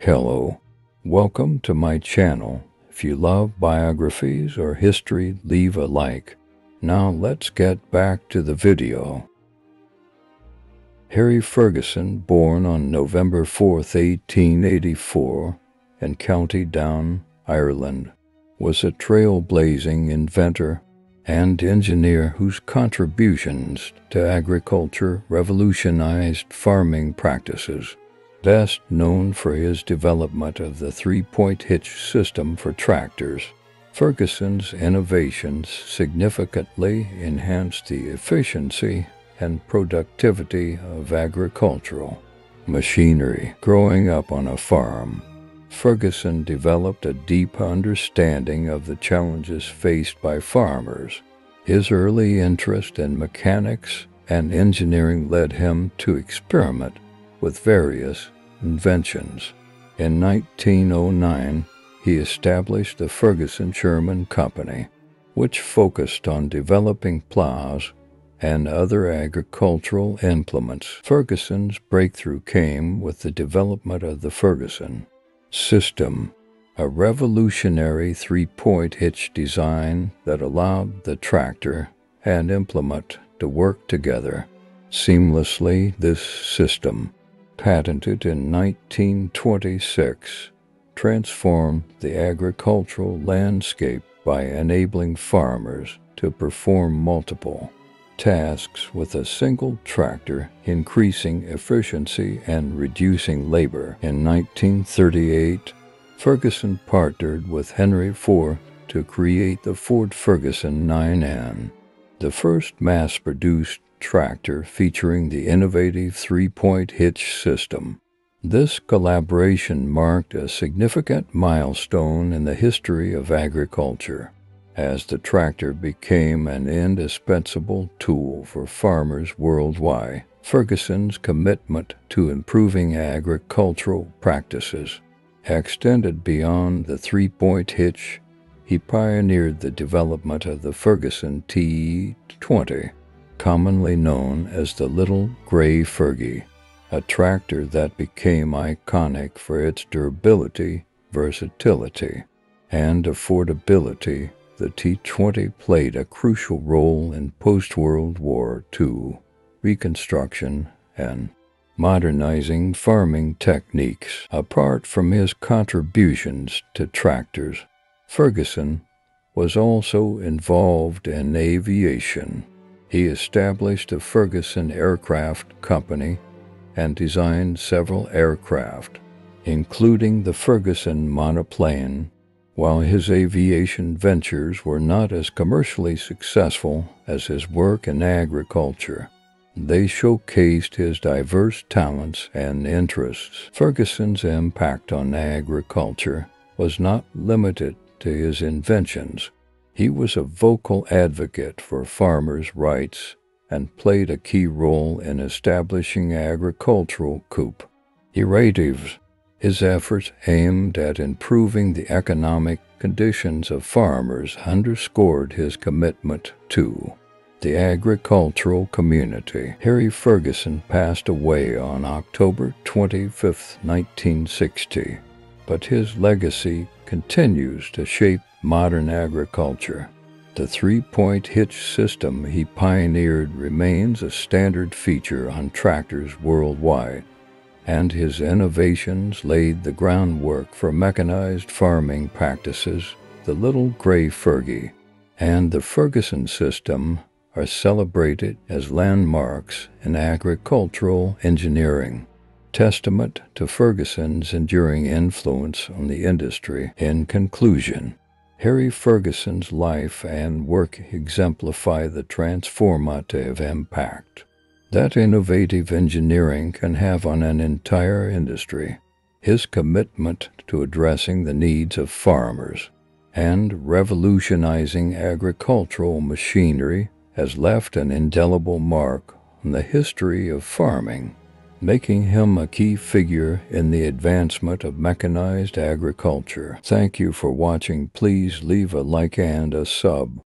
Hello, welcome to my channel. If you love biographies or history, leave a like. Now let's get back to the video. Harry Ferguson, born on November 4, 1884, in County Down, Ireland, was a trailblazing inventor and engineer whose contributions to agriculture revolutionized farming practices. Best known for his development of the three-point hitch system for tractors, Ferguson's innovations significantly enhanced the efficiency and productivity of agricultural machinery. Growing up on a farm, Ferguson developed a deep understanding of the challenges faced by farmers. His early interest in mechanics and engineering led him to experiment with various inventions. In 1909, he established the Ferguson Sherman Company, which focused on developing plows and other agricultural implements. Ferguson's breakthrough came with the development of the Ferguson system, a revolutionary three-point hitch design that allowed the tractor and implement to work together seamlessly. This system, patented in 1926, transformed the agricultural landscape by enabling farmers to perform multiple tasks with a single tractor, increasing efficiency and reducing labor. In 1938, Ferguson partnered with Henry Ford to create the Ford Ferguson 9N, the first mass-produced tractor featuring the innovative three-point hitch system. This collaboration marked a significant milestone in the history of agriculture, as the tractor became an indispensable tool for farmers worldwide. Ferguson's commitment to improving agricultural practices extended beyond the three-point hitch. He pioneered the development of the Ferguson T20, commonly known as the Little Gray Fergie, a tractor that became iconic for its durability, versatility, and affordability. The T20 played a crucial role in post-World War II reconstruction and modernizing farming techniques. Apart from his contributions to tractors, Ferguson was also involved in aviation. He established the Ferguson Aircraft Company and designed several aircraft, including the Ferguson monoplane. While his aviation ventures were not as commercially successful as his work in agriculture, they showcased his diverse talents and interests. Ferguson's impact on agriculture was not limited to his inventions. He was a vocal advocate for farmers' rights and played a key role in establishing agricultural cooperatives. His efforts aimed at improving the economic conditions of farmers underscored his commitment to the agricultural community. Harry Ferguson passed away on October 25, 1960, but his legacy continues to shape modern agriculture. The three-point hitch system he pioneered remains a standard feature on tractors worldwide, and his innovations laid the groundwork for mechanized farming practices. The Little Gray Fergie and the Ferguson system are celebrated as landmarks in agricultural engineering, testament to Ferguson's enduring influence on the industry. In conclusion, Harry Ferguson's life and work exemplify the transformative impact that innovative engineering can have on an entire industry. His commitment to addressing the needs of farmers and revolutionizing agricultural machinery has left an indelible mark on the history of farming, making him a key figure in the advancement of mechanized agriculture. Thank you for watching. Please leave a like and a sub.